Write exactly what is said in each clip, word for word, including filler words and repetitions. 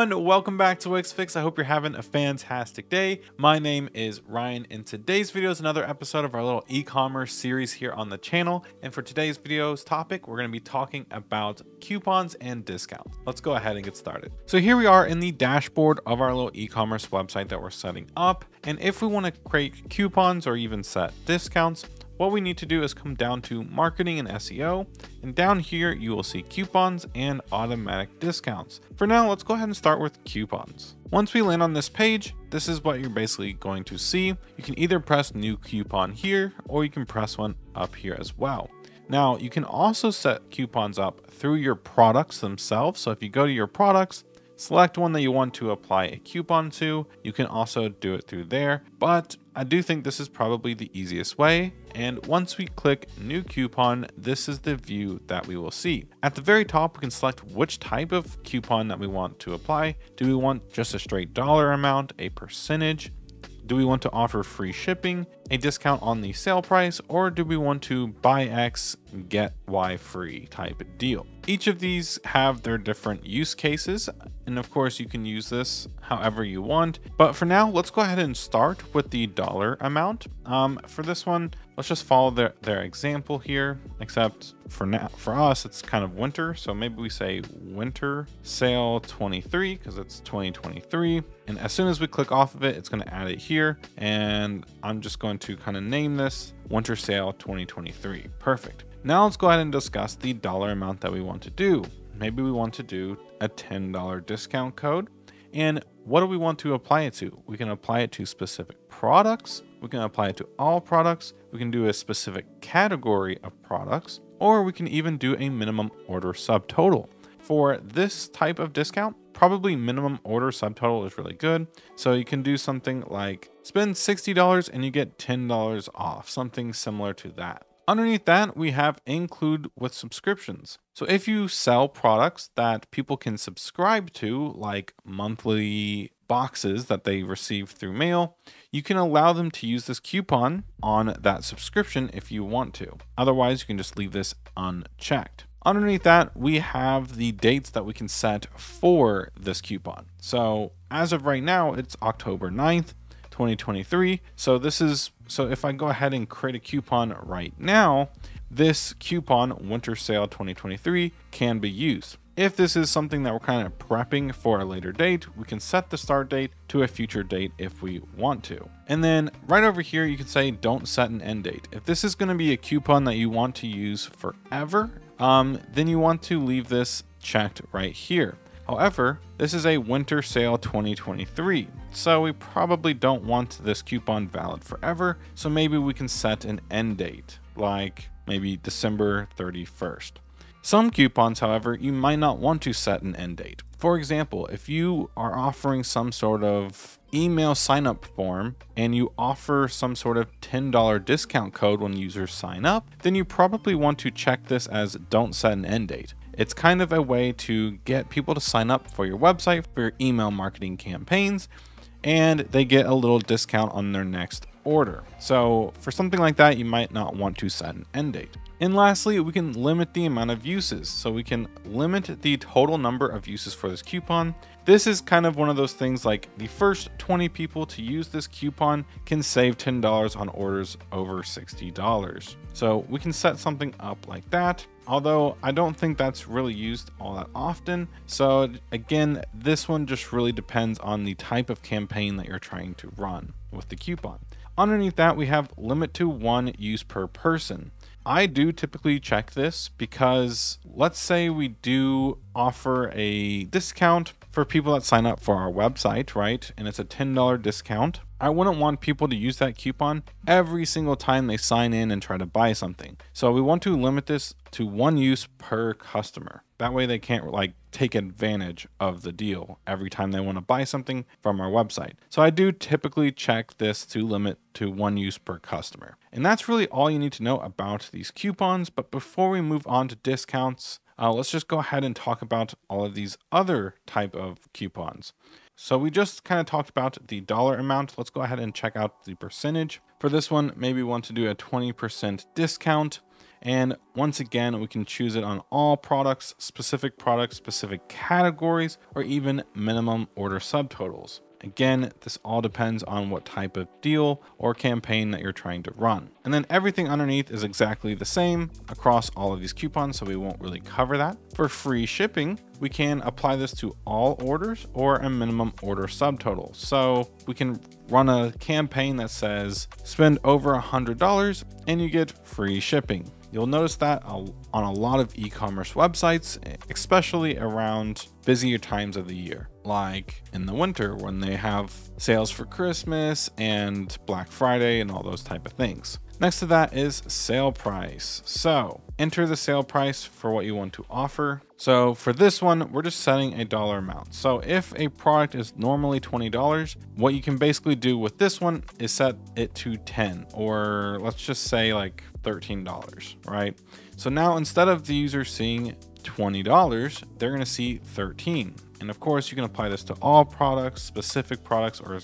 everyone, welcome back to Wix Fix. I hope you're having a fantastic day. My name is Ryan, and today's video is another episode of our little e-commerce series here on the channel. And for today's video's topic, we're going to be talking about coupons and discounts. Let's go ahead and get started. So here we are in the dashboard of our little e-commerce website that we're setting up. And if we want to create coupons or even set discounts, what we need to do is come down to marketing and S E O, and down here you will see coupons and automatic discounts. For now, let's go ahead and start with coupons. Once we land on this page, this is what you're basically going to see. You can either press new coupon here, or you can press one up here as well. Now you can also set coupons up through your products themselves. So if you go to your products, select one that you want to apply a coupon to. You can also do it through there, but I do think this is probably the easiest way. And once we click new coupon, this is the view that we will see. At the very top, we can select which type of coupon that we want to apply. Do we want just a straight dollar amount, a percentage? Do we want to offer free shipping, a discount on the sale price, or do we want to buy X, get Y free type deal? Each of these have their different use cases. And of course you can use this however you want, but for now, let's go ahead and start with the dollar amount. Um, for this one, let's just follow their, their example here, except for now, for us, it's kind of winter. So maybe we say winter sale twenty-three, cause it's twenty twenty-three. And as soon as we click off of it, it's going to add it here. And I'm just going to kind of name this winter sale twenty twenty-three. Perfect. Now let's go ahead and discuss the dollar amount that we want to do. Maybe we want to do a ten dollar discount code. And what do we want to apply it to? We can apply it to specific products. We can apply it to all products. We can do a specific category of products, or we can even do a minimum order subtotal. For this type of discount, probably minimum order subtotal is really good. So you can do something like spend sixty dollars and you get ten dollars off, something similar to that. Underneath that, we have include with subscriptions. So if you sell products that people can subscribe to, like monthly boxes that they receive through mail, you can allow them to use this coupon on that subscription if you want to. Otherwise, you can just leave this unchecked. Underneath that, we have the dates that we can set for this coupon. So as of right now, it's October ninth, twenty twenty-three. So this is, so if I go ahead and create a coupon right now, this coupon winter sale twenty twenty-three can be used. If this is something that we're kind of prepping for a later date, we can set the start date to a future date if we want to. And then right over here, you can say, don't set an end date. If this is going to be a coupon that you want to use forever, um, then you want to leave this checked right here. However, this is a winter sale twenty twenty-three, so we probably don't want this coupon valid forever. So maybe we can set an end date, like maybe December thirty-first. Some coupons, however, you might not want to set an end date. For example, if you are offering some sort of email signup form and you offer some sort of ten dollar discount code when users sign up, then you probably want to check this as don't set an end date. It's kind of a way to get people to sign up for your website, for your email marketing campaigns, and they get a little discount on their next order. So for something like that, you might not want to set an end date. And lastly, we can limit the amount of uses. So we can limit the total number of uses for this coupon. This is kind of one of those things like the first twenty people to use this coupon can save ten dollars on orders over sixty dollars. So we can set something up like that. Although I don't think that's really used all that often. So again, this one just really depends on the type of campaign that you're trying to run with the coupon. Underneath that, we have limit to one use per person. I do typically check this because let's say we do offer a discount for people that sign up for our website, right? And it's a ten dollar discount. I wouldn't want people to use that coupon every single time they sign in and try to buy something. So we want to limit this to one use per customer. That way they can't like take advantage of the deal every time they want to buy something from our website. So I do typically check this to limit to one use per customer. And that's really all you need to know about these coupons. But before we move on to discounts, uh, let's just go ahead and talk about all of these other type of coupons. So we just kind of talked about the dollar amount. Let's go ahead and check out the percentage. For this one, maybe we want to do a twenty percent discount. And once again, we can choose it on all products, specific products, specific categories, or even minimum order subtotals. Again, this all depends on what type of deal or campaign that you're trying to run. And then everything underneath is exactly the same across all of these coupons, so we won't really cover that. For free shipping, we can apply this to all orders or a minimum order subtotal. So we can run a campaign that says spend over one hundred dollars and you get free shipping. You'll notice that on a lot of e-commerce websites, especially around busier times of the year, like in the winter when they have sales for Christmas and Black Friday and all those type of things. Next to that is sale price. So enter the sale price for what you want to offer. So for this one, we're just setting a dollar amount. So if a product is normally twenty dollars, what you can basically do with this one is set it to ten, or let's just say like thirteen dollars, right? So now instead of the user seeing twenty dollars, they're going to see thirteen. And of course you can apply this to all products, specific products, or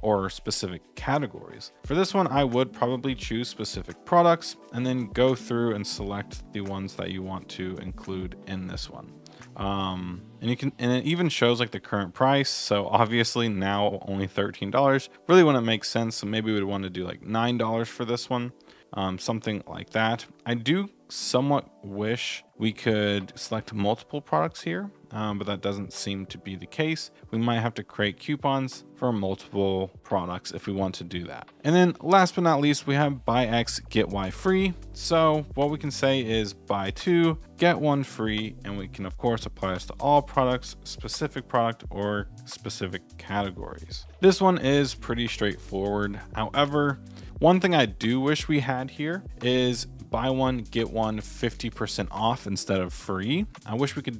or specific categories. For this one, I would probably choose specific products and then go through and select the ones that you want to include in this one. Um, and you can, and it even shows like the current price. So obviously now only thirteen dollars really wouldn't make sense. So maybe we'd want to do like nine dollars for this one. Um, something like that. I do somewhat wish we could select multiple products here, um, but that doesn't seem to be the case. We might have to create coupons for multiple products if we want to do that. And then last but not least, we have buy X, get Y free. So what we can say is buy two, get one free. And we can of course apply this to all products, specific product, or specific categories. This one is pretty straightforward. However, one thing I do wish we had here is buy one, get one fifty percent off instead of free. I wish we could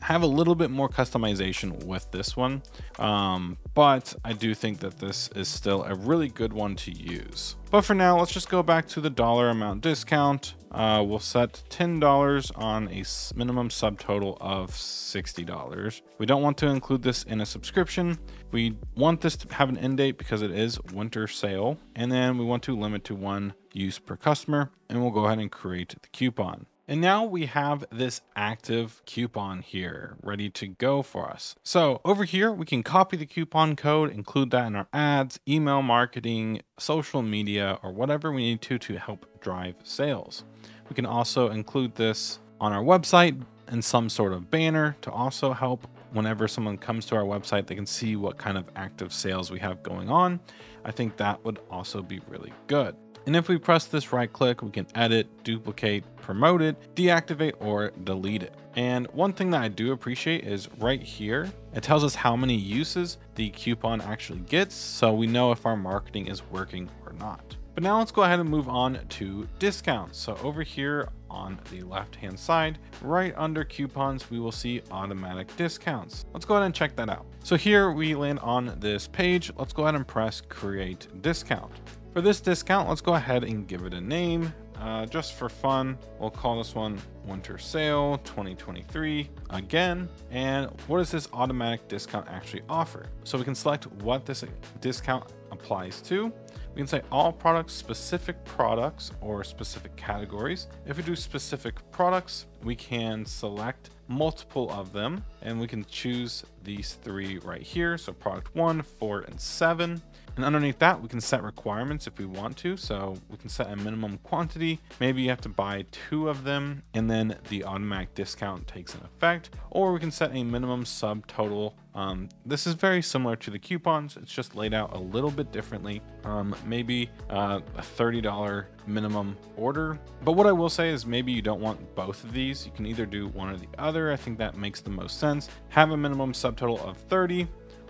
have a little bit more customization with this one, um, but I do think that this is still a really good one to use. But for now, let's just go back to the dollar amount discount. Uh, we'll set ten dollars on a minimum subtotal of sixty dollars. We don't want to include this in a subscription. We want this to have an end date because it is winter sale. And then we want to limit to one use per customer, and we'll go ahead and create the coupon. And now we have this active coupon here ready to go for us. So over here, we can copy the coupon code, include that in our ads, email marketing, social media, or whatever we need to to help drive sales. We can also include this on our website and some sort of banner to also help whenever someone comes to our website, they can see what kind of active sales we have going on. I think that would also be really good. And if we press this right click, we can edit, duplicate, promote it, deactivate, or delete it. And one thing that I do appreciate is right here, it tells us how many uses the coupon actually gets, so we know if our marketing is working or not. But now let's go ahead and move on to discounts. So over here on the left-hand side, right under coupons, we will see automatic discounts. Let's go ahead and check that out. So here we land on this page. Let's go ahead and press create discount. For this discount, let's go ahead and give it a name. Uh, just for fun, we'll call this one Winter Sale twenty twenty-three again. And what does this automatic discount actually offer? So we can select what this discount applies to. We can say all products, specific products, or specific categories. If we do specific products, we can select multiple of them, and we can choose these three right here. So product one, four, and seven. And underneath that, we can set requirements if we want to. So we can set a minimum quantity. Maybe you have to buy two of them and then the automatic discount takes an effect, or we can set a minimum subtotal. Um, this is very similar to the coupons. It's just laid out a little bit differently. Um, maybe uh, a thirty dollar minimum order. But what I will say is maybe you don't want both of these. You can either do one or the other. I think that makes the most sense. Have a minimum subtotal of thirty.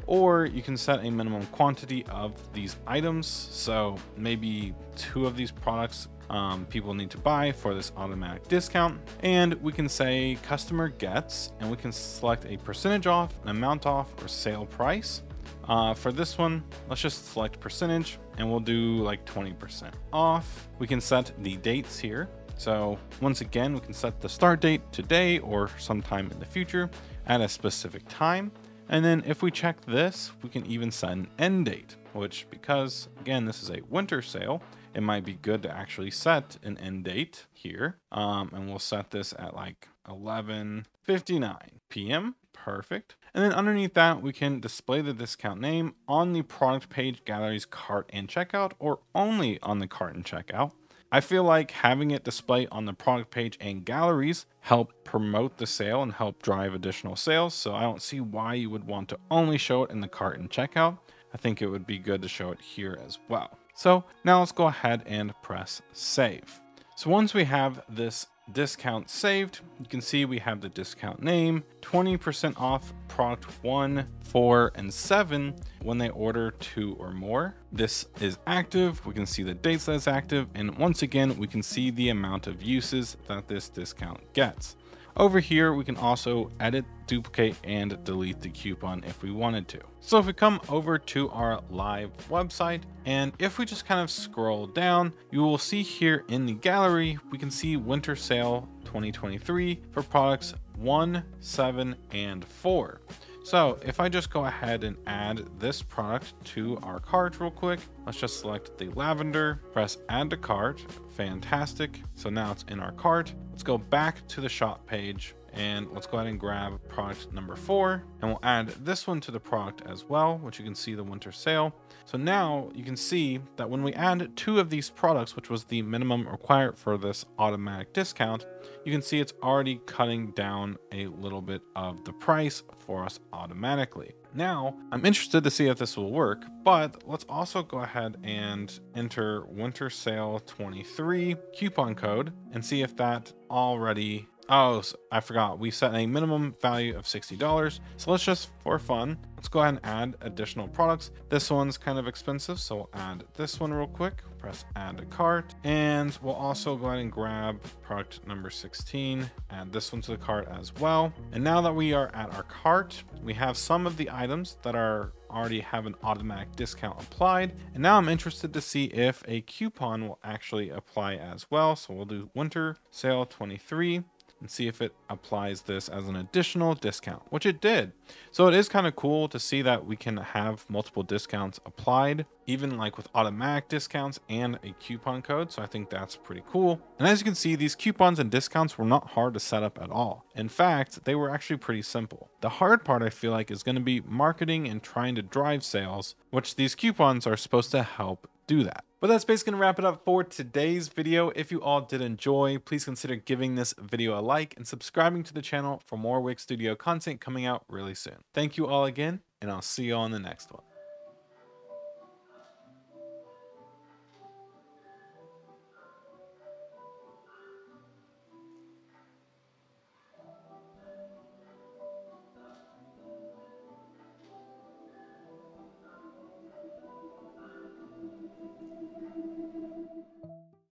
Or you can set a minimum quantity of these items. So maybe two of these products um, people need to buy for this automatic discount. And we can say customer gets, and we can select a percentage off, an amount off, or sale price. Uh, for this one, let's just select percentage and we'll do like twenty percent off. We can set the dates here. So once again, we can set the start date today or sometime in the future at a specific time. And then if we check this, we can even set an end date, which because, again, this is a winter sale, it might be good to actually set an end date here. Um, and we'll set this at like eleven fifty-nine p m Perfect. And then underneath that, we can display the discount name on the product page, galleries, cart and checkout, or only on the cart and checkout. I feel like having it display on the product page and galleries help promote the sale and help drive additional sales. So I don't see why you would want to only show it in the cart and checkout. I think it would be good to show it here as well. So now let's go ahead and press save. So once we have this discount saved, you can see we have the discount name, twenty percent off product one, four, and seven when they order two or more. This is active. We can see the dates that's active. And once again, we can see the amount of uses that this discount gets. Over here, we can also edit, duplicate, and delete the coupon if we wanted to. So if we come over to our live website, and if we just kind of scroll down, you will see here in the gallery, we can see winter sale twenty twenty-three for products one, seven, and four. So if I just go ahead and add this product to our cart real quick, let's just select the lavender, press add to cart. Fantastic. So now it's in our cart. Let's go back to the shop page and let's go ahead and grab product number four, and we'll add this one to the product as well, which you can see the winter sale. So now you can see that when we add two of these products, which was the minimum required for this automatic discount, you can see it's already cutting down a little bit of the price for us automatically. Now, I'm interested to see if this will work, but let's also go ahead and enter winter sale twenty-three coupon code and see if that already... Oh, so I forgot. We set a minimum value of sixty dollars. So let's just, for fun, let's go ahead and add additional products. This one's kind of expensive, so we'll add this one real quick. Press add to cart. And we'll also go ahead and grab product number sixteen, add this one to the cart as well. And now that we are at our cart, we have some of the items that are already have an automatic discount applied. And now I'm interested to see if a coupon will actually apply as well. So we'll do winter sale twenty-three. And see if it applies this as an additional discount, which it did. So it is kind of cool to see that we can have multiple discounts applied, even like with automatic discounts and a coupon code. So I think that's pretty cool. And as you can see, these coupons and discounts were not hard to set up at all. In fact, they were actually pretty simple. The hard part I feel like is going to be marketing and trying to drive sales, which these coupons are supposed to help do that. But that's basically gonna wrap it up for today's video. If you all did enjoy, please consider giving this video a like and subscribing to the channel for more Wix Studio content coming out really soon. Thank you all again, and I'll see you on the next one.